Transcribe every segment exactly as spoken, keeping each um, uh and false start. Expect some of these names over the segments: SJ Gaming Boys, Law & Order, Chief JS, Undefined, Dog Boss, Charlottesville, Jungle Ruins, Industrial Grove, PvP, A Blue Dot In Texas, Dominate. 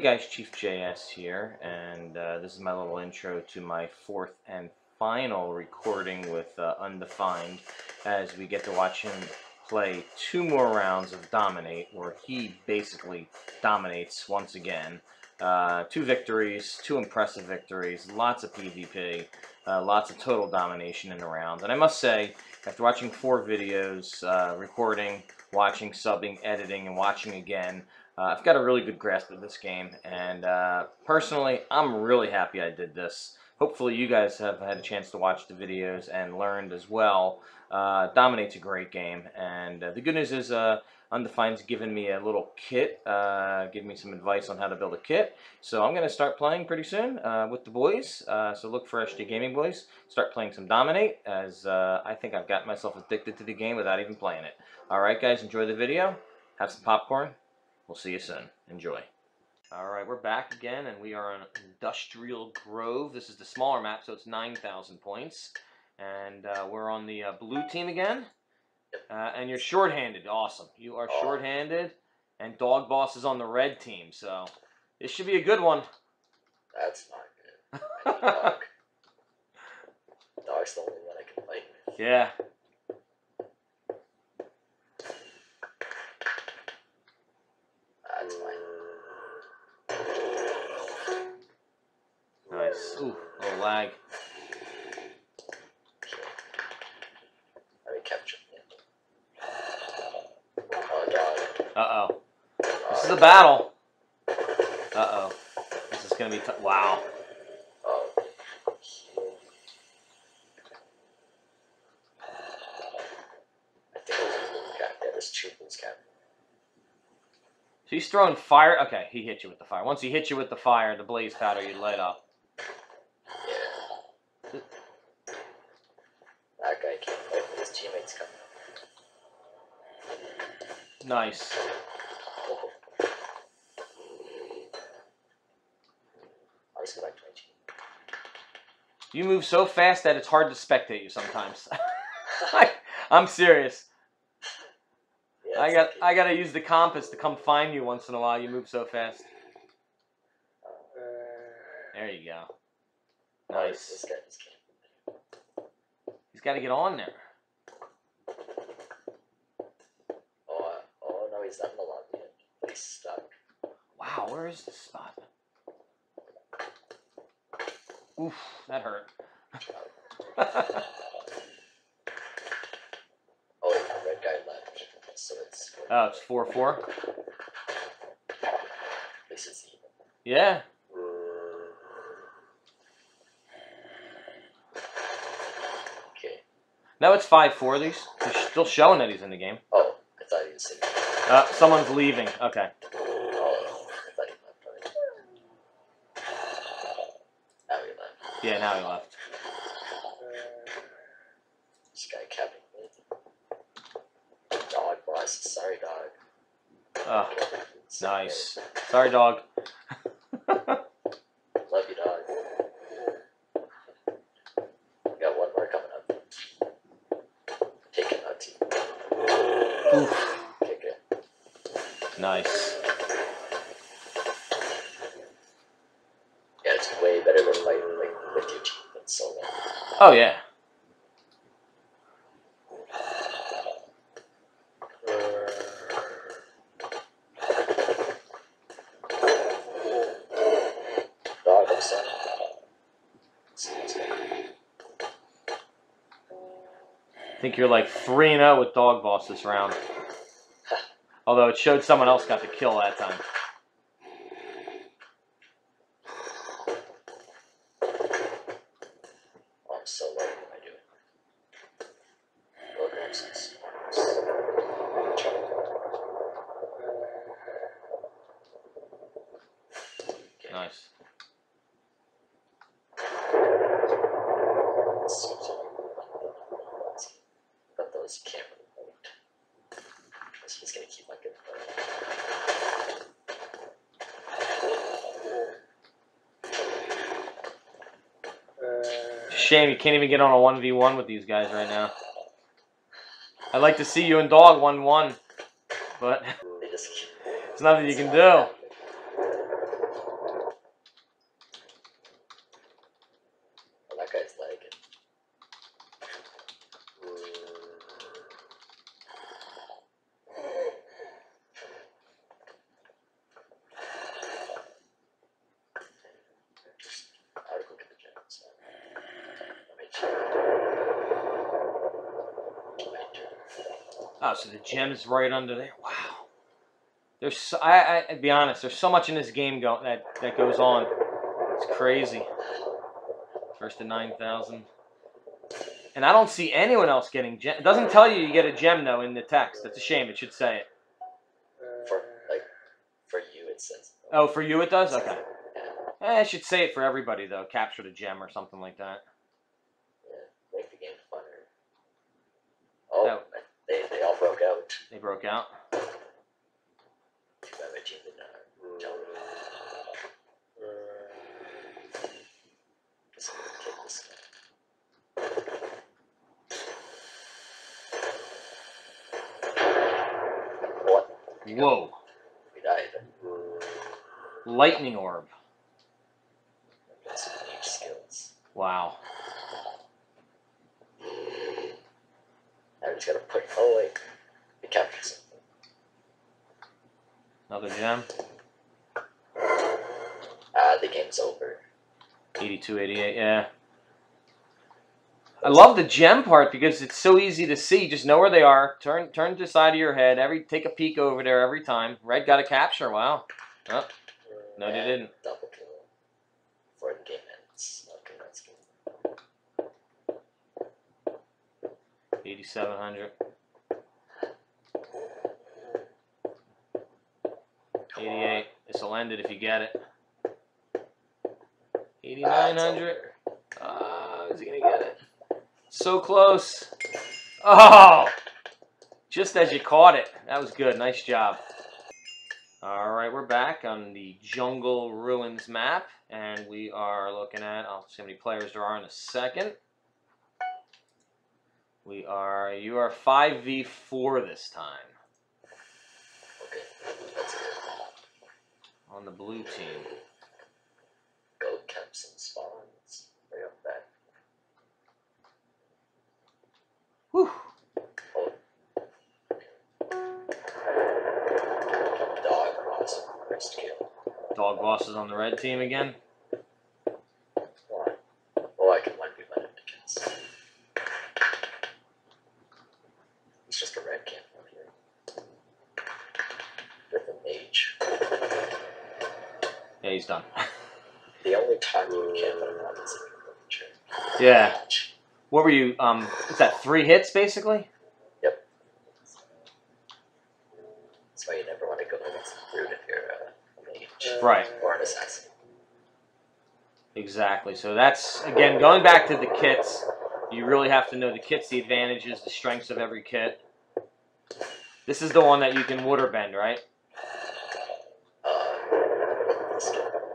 Hey guys, Chief J S here, and uh, this is my little intro to my fourth and final recording with uh, Undefined, as we get to watch him play two more rounds of Dominate, where he basically dominates once again. Uh, two victories, two impressive victories, lots of PvP, uh, lots of total domination in the round. And I must say, after watching four videos, uh, recording, watching, subbing, editing, and watching again, Uh, I've got a really good grasp of this game, and uh, personally, I'm really happy I did this. Hopefully you guys have had a chance to watch the videos and learned as well. Uh, Dominate's a great game, and uh, the good news is uh, Undefined's given me a little kit, uh, giving me some advice on how to build a kit. So I'm going to start playing pretty soon uh, with the boys, uh, so look for S J Gaming Boys. Start playing some Dominate, as uh, I think I've gotten myself addicted to the game without even playing it. Alright guys, enjoy the video, have some popcorn. We'll see you soon. Enjoy. Alright, we're back again, and we are on Industrial Grove. This is the smaller map, so it's nine thousand points. And uh, we're on the uh, blue team again. Uh, and you're shorthanded. Awesome. You are shorthanded. And Dog Boss is on the red team, so this should be a good one. That's not good. Dog. Dog's the only one I can play with. Yeah. Nice. Ooh, a little lag. Let me capture him. Oh, God. Uh-oh. This is a battle. Uh-oh. This is going to be tough. Wow. Oh. I think it was a blue cat. Yeah, there's two blue cats. So he's throwing fire. Okay, he hit you with the fire. Once he hits you with the fire, the blaze powder, you light up. Yeah. That guy can't play with his teammates coming up. Nice. Oh. I'll just go back to my team. You move so fast that it's hard to spectate you sometimes. I, I'm serious. I got I gotta use the compass to come find you once in a while. You move so fast. There you go. Nice. He's got to get on there. Oh, oh no, he's not in the lobby yet. He's stuck. Wow, where is this spot? Oof, that hurt. Oh, it's four four. This is even. Yeah. Okay. No, it's five four. These they're still showing that he's in the game. Oh, I thought he was sitting. Uh, someone's leaving. Okay. Oh, I thought he left. Now he left. Yeah, now he left. This guy capping. Sorry, dog. Oh, nice. Sorry, dog. Love you, dog. We got one more coming up. Taking our team. Oof. Kick it. Nice. Yeah, it's way better than like, like with your team than solo. Oh, yeah. I think you're like three and oh with Dog Boss this round. Although it showed someone else got the kill that time. Oh, I'm so low. What am I doing? Low nonsense. Okay. Nice. Can't really vote. So he's gonna keep my good vote. Shame you can't even get on a one v one with these guys right now. I'd like to see you and Dog one one, but it's nothing you can do. Oh, so the gem's right under there. Wow. There's, so, I, I, to be honest, there's so much in this game go, that, that goes on. It's crazy. First to nine thousand. And I don't see anyone else getting gem. It doesn't tell you you get a gem, though, in the text. That's a shame. It should say it. For, like, for you, it says. Oh, for you it does? Okay. Eh, I should say it for everybody, though. Capture the gem or something like that. Yeah, make the game funner. Oh, oh. They, they all broke out. They broke out. Whoa. We died. Lightning orb. Skills. Wow. I just gotta put oh wait. We captured something. Another gem. Ah, the game's over. eighty-two, eighty-eight, yeah. I love the gem part because it's so easy to see. Just know where they are. Turn, turn to the side of your head. Every, take a peek over there every time. Red got a capture. Wow. Oh. No, and they didn't. Double kill. Before the game ends. Eighty-seven hundred. Eighty-eight. This will end it if you get it. Eighty-nine hundred. Ah, uh, is he gonna get it? So close. Oh! Just as you caught it. That was good. Nice job. Alright, we're back on the Jungle Ruins map. And we are looking at... I'll see how many players there are in a second. We are... You are five v four this time. Okay. That's good. On the blue team. Go camps and spawns. Right up back. Whew. Dog Boss, first kill. Dog Boss is on the red team again. Oh, I can one v one him against. It's just a red camp up here. With a mage. Yeah, he's done. The only time you can run around is if you're in the future. Yeah. What were you, um, is that three hits, basically? Yep. That's why you never want to go against the brute if you're a mage. Right. Or an assassin. Exactly. So that's, again, going back to the kits, you really have to know the kits, the advantages, the strengths of every kit. This is the one that you can waterbend, right? Uh,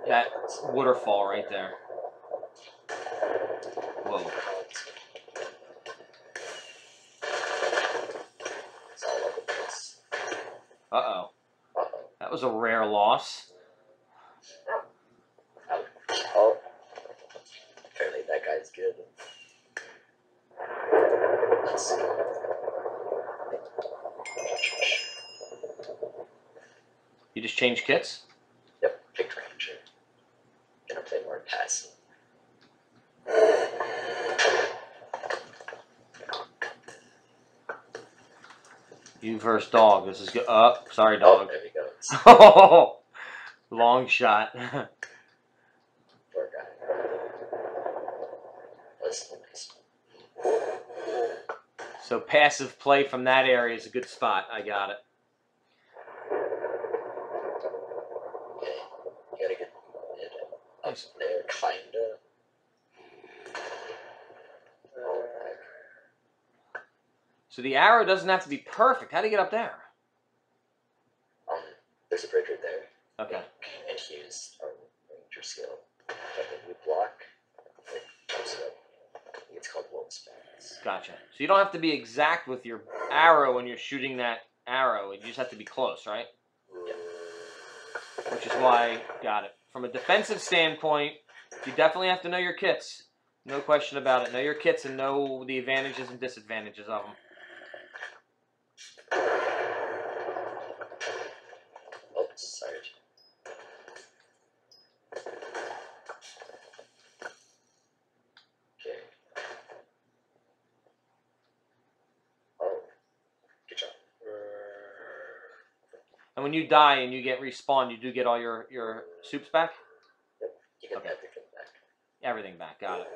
that waterfall right there. Whoa. Uh-oh. That was a rare loss. Oh. Oh. Apparently that guy's good. Let's see. You just changed kits? Yep, picked Ranger. Gonna play more passive. You versus dog. This is good. Oh, sorry, dog. Oh, there we go. Long shot. Poor guy. So passive play from that area is a good spot. I got it. Okay. You gotta get it up there, kinda. So the arrow doesn't have to be perfect. How do you get up there? Um, there's a bridge right there. Okay. And he used um, ranger skill. But then you block, it comes up. It's called wolf's pass. Gotcha. So you don't have to be exact with your arrow when you're shooting that arrow. You just have to be close, right? Yeah. Which is why, got it. From a defensive standpoint, you definitely have to know your kits. No question about it. Know your kits and know the advantages and disadvantages of them. And when you die and you get respawned, you do get all your, your soups back? Yep. You get okay. everything back. Everything back, got it.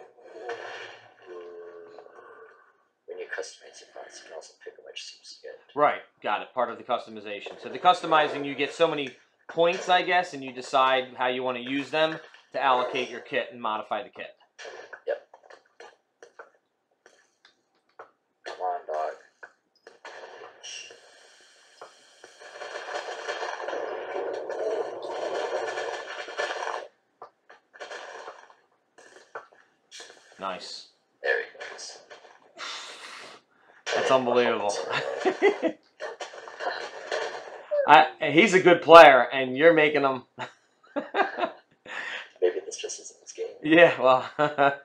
When you customize your products, you can also pick which soups you get. Right, got it. Part of the customization. So the customizing, you get so many points, I guess, and you decide how you want to use them to allocate your kit and modify the kit. Yep. Come on, dog. Nice. There he goes. That's unbelievable. I, he's a good player, and you're making him. Maybe this just isn't his game. Yeah, well.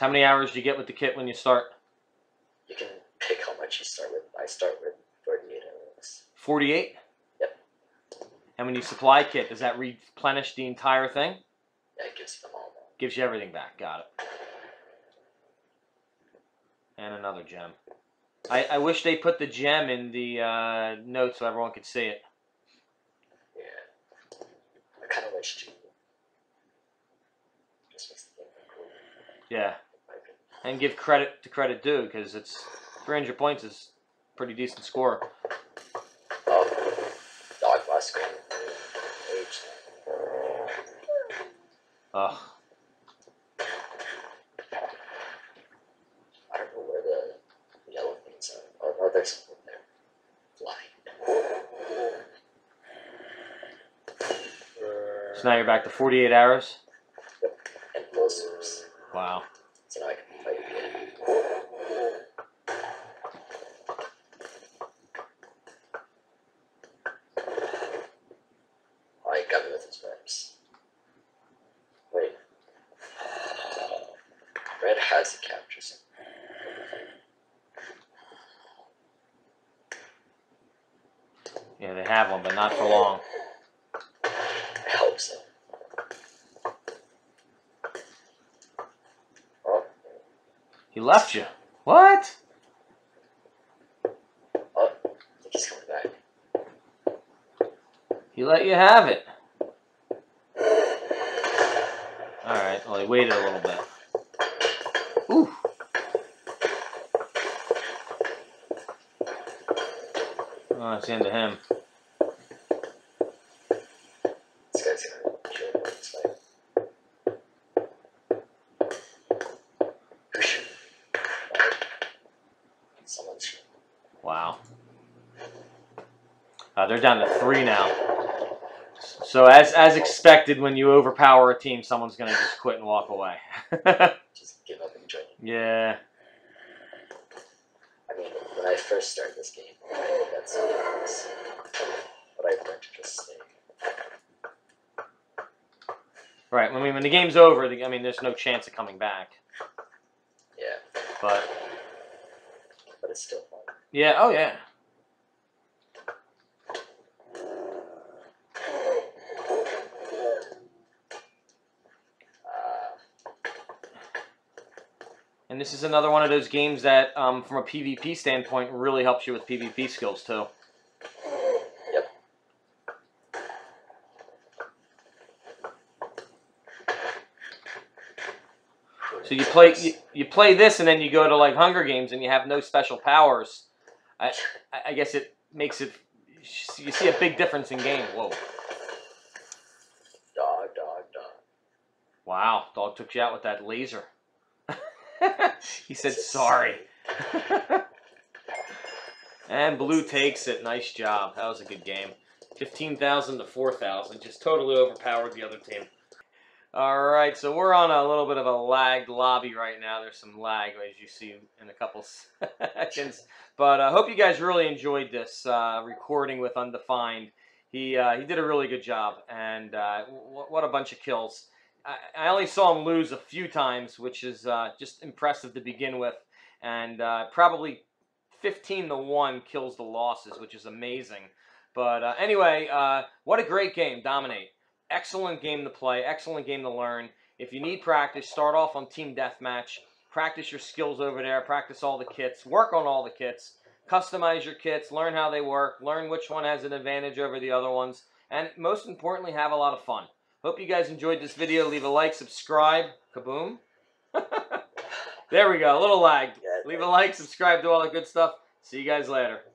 How many hours do you get with the kit when you start? You can pick how much you start with. I start with forty-eight hours. forty-eight? Yep. And when you supply kit, does that replenish the entire thing? Yeah, it gives you them all back. Gives you everything back. Got it. And another gem. I, I wish they put the gem in the uh, notes so everyone could see it. Yeah. I kind of wish to. Just makes the game cool. Yeah. And give credit to credit due, because it's three hundred points is a pretty decent score. Um, Dog Boss. Ugh. I don't know where the yellow things are. Or are there something there? Flying. So now you're back to forty-eight hours? Yep. And no soups. Wow. So now I can fight again. Oh, he got me with his reps. Wait. Red has the captures. Yeah, they have one, but not for long. I hope so. He left you. What? Oh, he's coming back. He let you have it. Alright, well, he waited a little bit. Ooh. Oh, that's the end of him. This guy's gonna kill him this way. Wow. Uh, they're down to three now. So as as expected, when you overpower a team, someone's going to just quit and walk away. Just give up and join. Yeah. I mean, when I first started this game, I think that's what I was. But I've learned to just stay. Right. When, we, when the game's over, the, I mean, there's no chance of coming back. Yeah. But. But it's still fun. Yeah, oh yeah. And this is another one of those games that, um, from a PvP standpoint, really helps you with PvP skills too. Yep. So you play you, you play this, and then you go to like Hunger Games, and you have no special powers. I, I guess it makes it, you see a big difference in game. Whoa. Dog, dog, dog. Wow, dog took you out with that laser. He said sorry. And blue takes it. Nice job. That was a good game. fifteen thousand to four thousand. Just totally overpowered the other team. All right, so we're on a little bit of a lagged lobby right now. There's some lag, as you see, in a couple seconds. But I uh, hope you guys really enjoyed this uh, recording with Undefined. He uh, he did a really good job, and uh, w what a bunch of kills. I, I only saw him lose a few times, which is uh, just impressive to begin with, and uh, probably fifteen to one kills the losses, which is amazing. But uh, anyway, uh, what a great game, Dominate. Excellent game to play, excellent game to learn. If you need practice, start off on Team Deathmatch. Practice your skills over there, practice all the kits, work on all the kits, customize your kits, learn how they work, learn which one has an advantage over the other ones, and most importantly, have a lot of fun. Hope you guys enjoyed this video. Leave a like, subscribe, kaboom. There we go, a little lagged. Leave a like, subscribe, do all the good stuff. See you guys later.